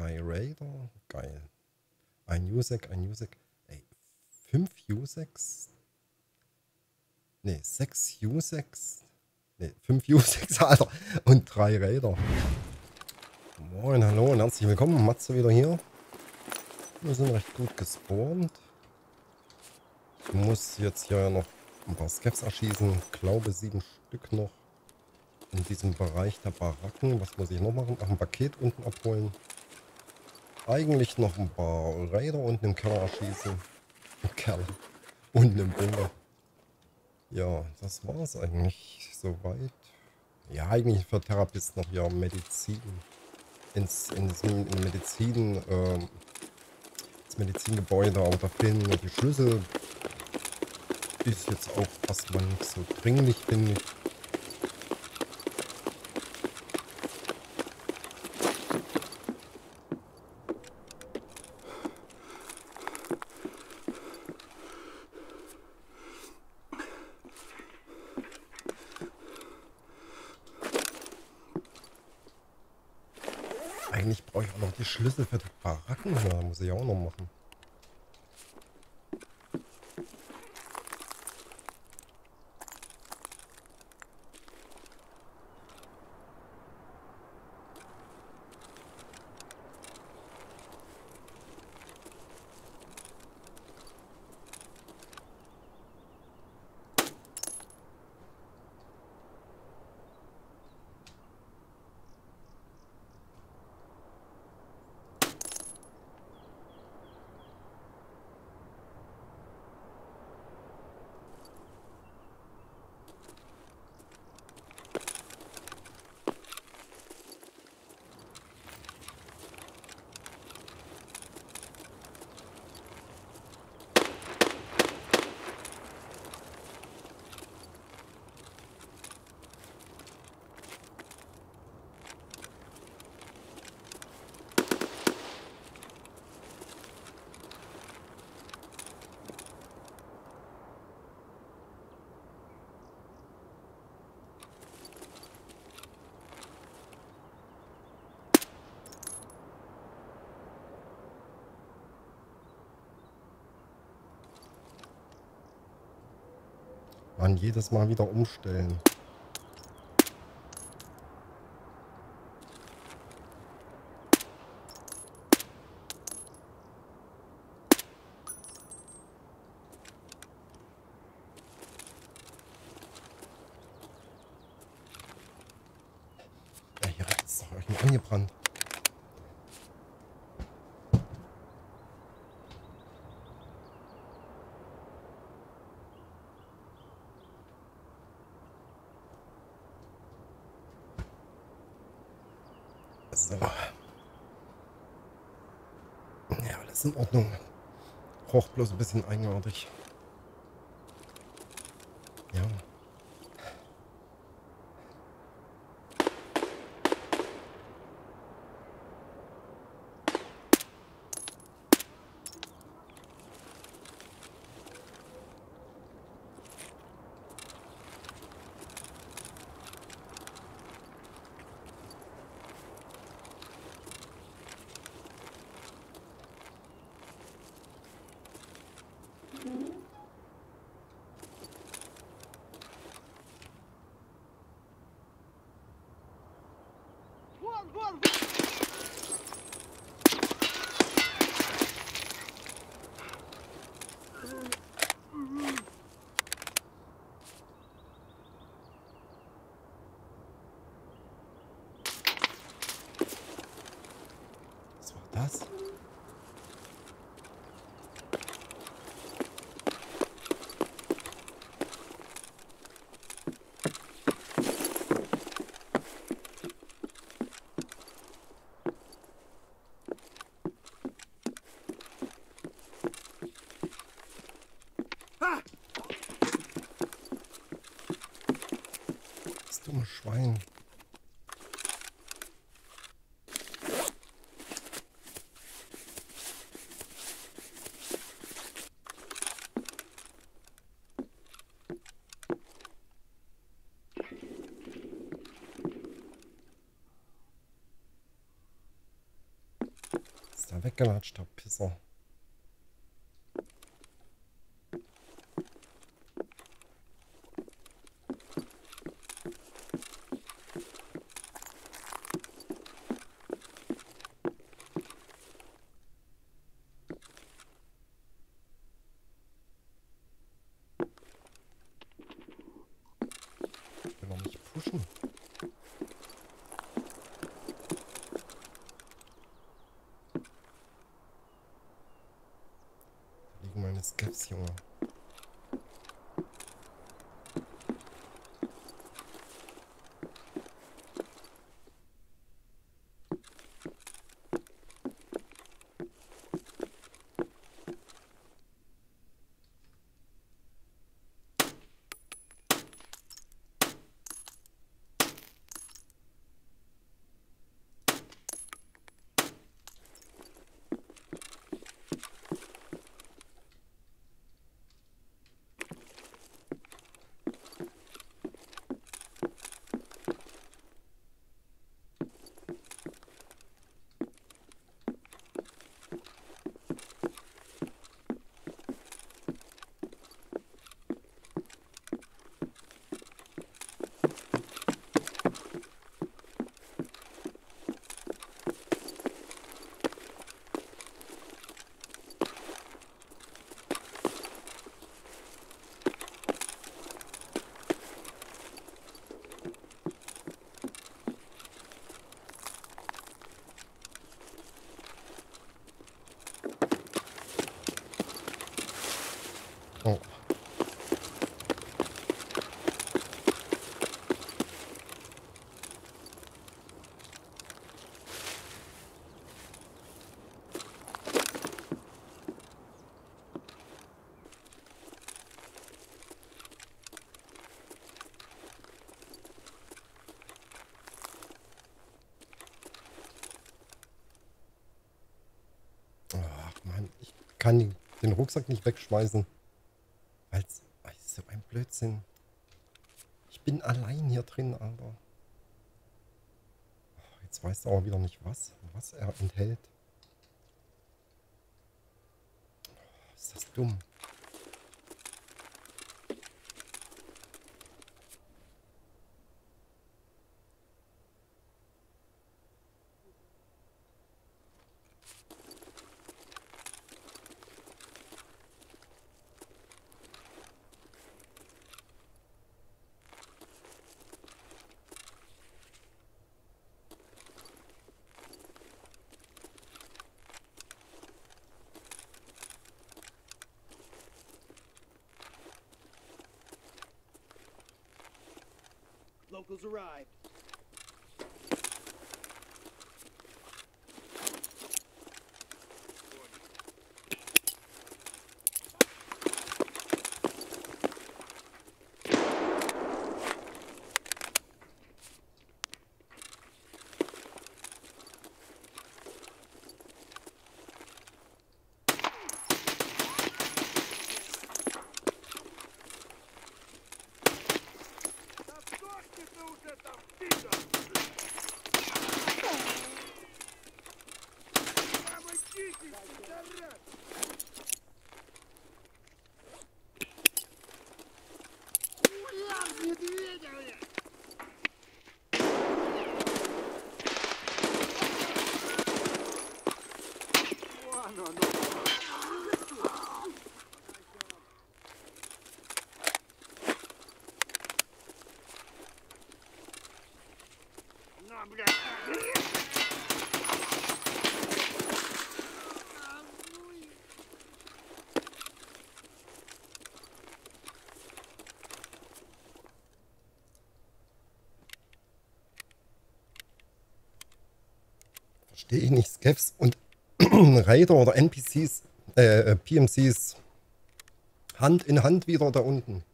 3 Raider. Geil. Ein USEC. Ey, 5 USECs? Ne, 6 USECs? Ne, 5 USECs, Alter. Und 3 Raider. Moin, hallo und herzlich willkommen. Matze wieder hier. Wir sind recht gut gespawnt. Ich muss jetzt hier noch ein paar Skeps erschießen. Ich glaube 7 Stück noch. In diesem Bereich der Baracken. Was muss ich noch machen? Ach, ein Paket unten abholen. Eigentlich noch ein paar Raider unten im Keller erschießen. Im Keller. Unten im Bunker. Ja, das war es eigentlich soweit. Ja, eigentlich für Therapisten noch ja Medizin. Ins Medizingebäude. Aber da fehlen die Schlüssel. Ist jetzt auch erstmal nicht so dringlich, finde ich. Eigentlich brauche ich auch noch die Schlüssel für die Baracken. Ja, muss ich auch noch machen. Man, jedes Mal wieder umstellen. Ja, hier rechts habe ich mich angebrannt. So. Ja, alles in Ordnung. Braucht bloß ein bisschen eigenartig. Ja. Was war das? Dumme Schwein. Ist da weggelatscht, der Pisser. Skeps, Junge. Kann den Rucksack nicht wegschmeißen. Als so ein Blödsinn. Ich bin allein hier drin, Alter. Jetzt weißt du aber wieder nicht, was er enthält. Ist das dumm. Locals arrived. Verstehe ich nicht, Skeps und Raider oder NPCs, PMCs Hand in Hand wieder da unten.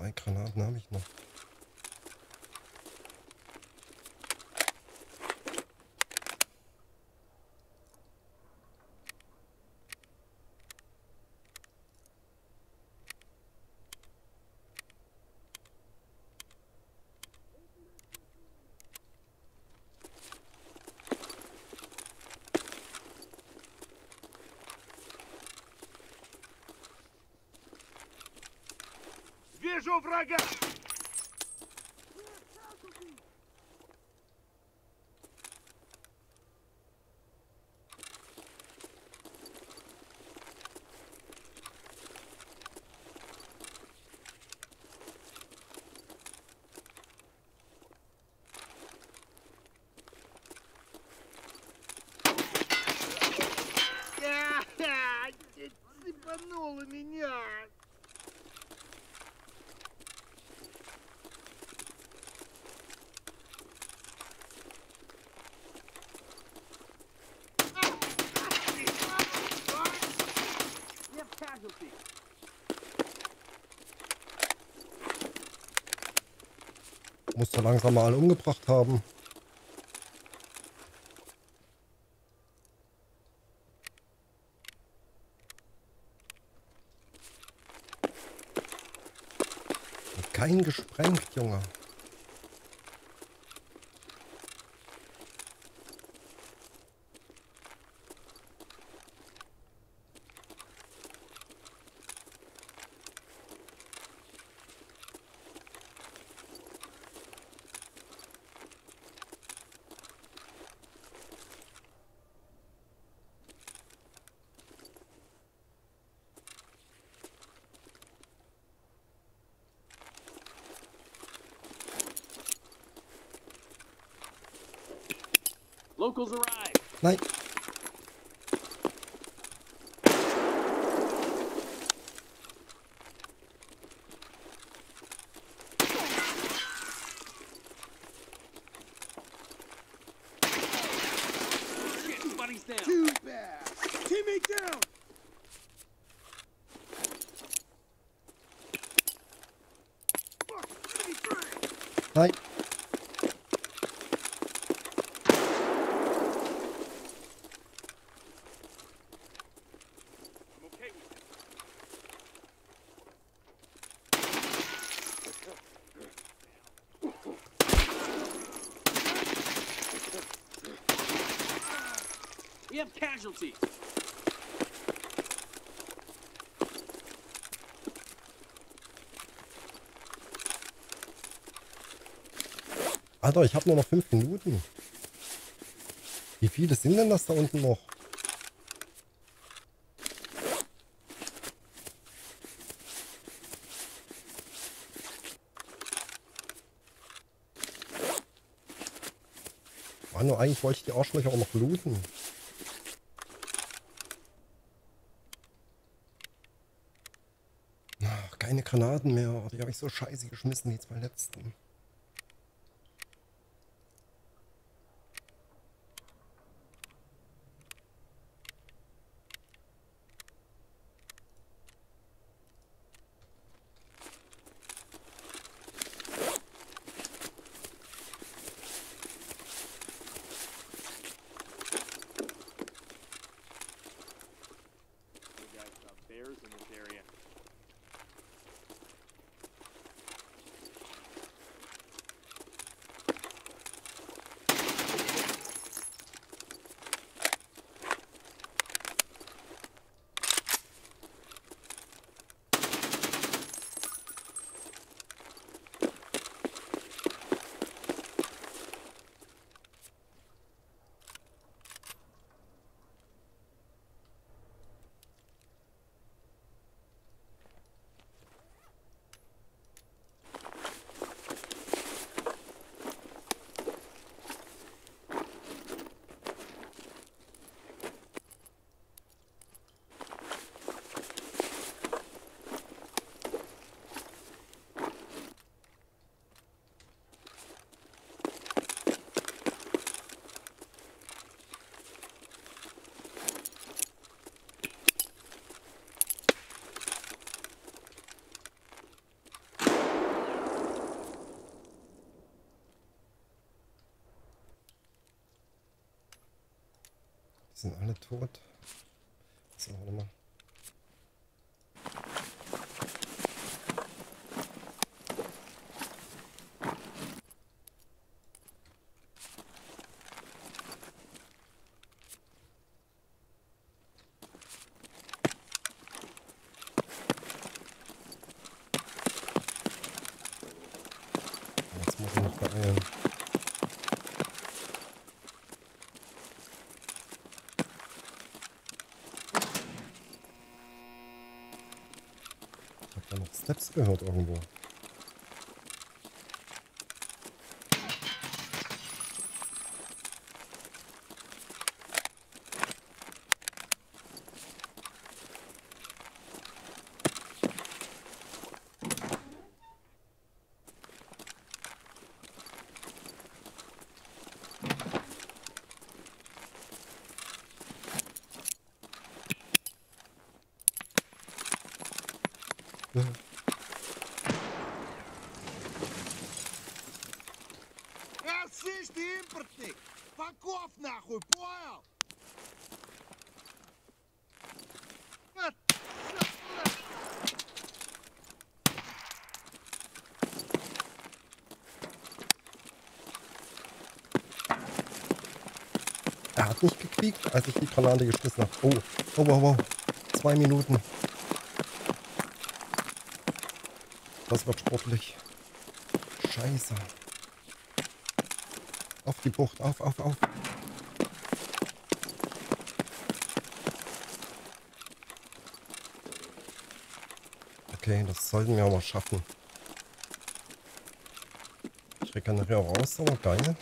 2 Granaten habe ich noch. Вижу врага! Цепануло меня! Muss da langsam mal alle umgebracht haben. Kein gesprengt, Junge. Locals arrive. Nein. Nein. Casualty. Alter, ich habe nur noch 5 Minuten. Wie viele sind denn das da unten noch? Mann, eigentlich wollte ich die Arschlöcher auch noch looten. Keine Granaten mehr, die habe ich so scheiße geschmissen, die 2 letzten. Sind alle tot? So, warte mal. Skeps gehört irgendwo. Ja. Каков нахуй, понял? Er hat mich gekriegt, als ich die Granate geschmissen habe. Oh, wow, wow. 2 Minuten. Das wird sportlich. Scheiße. Auf die Bucht, auf. Okay, das sollten wir aber schaffen. Ich regeneriere raus, aber geil.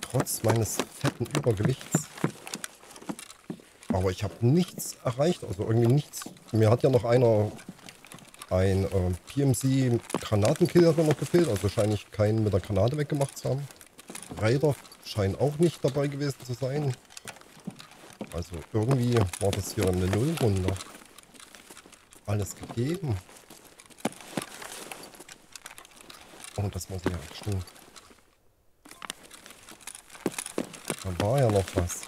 Trotz meines fetten Übergewichts. Aber ich habe nichts erreicht, also irgendwie nichts. Mir hat ja noch einer ein PMC Granatenkiller noch gefehlt, also scheine ich keinen mit der Granate weggemacht zu haben. Raider scheinen auch nicht dabei gewesen zu sein. Also irgendwie war das hier eine Nullrunde. Alles gegeben. Und das muss ich abstellen. Da war ja noch was.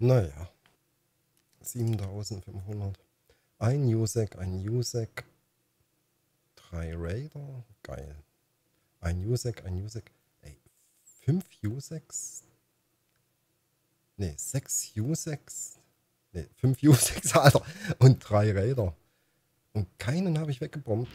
Naja, 7.500. Ein USEC, 3 Raider, geil. Ein USEC, ey, 5 USECs? Ne, 6 USECs? Ne, 5 USECs, Alter, und 3 Raider. Und keinen habe ich weggebombt.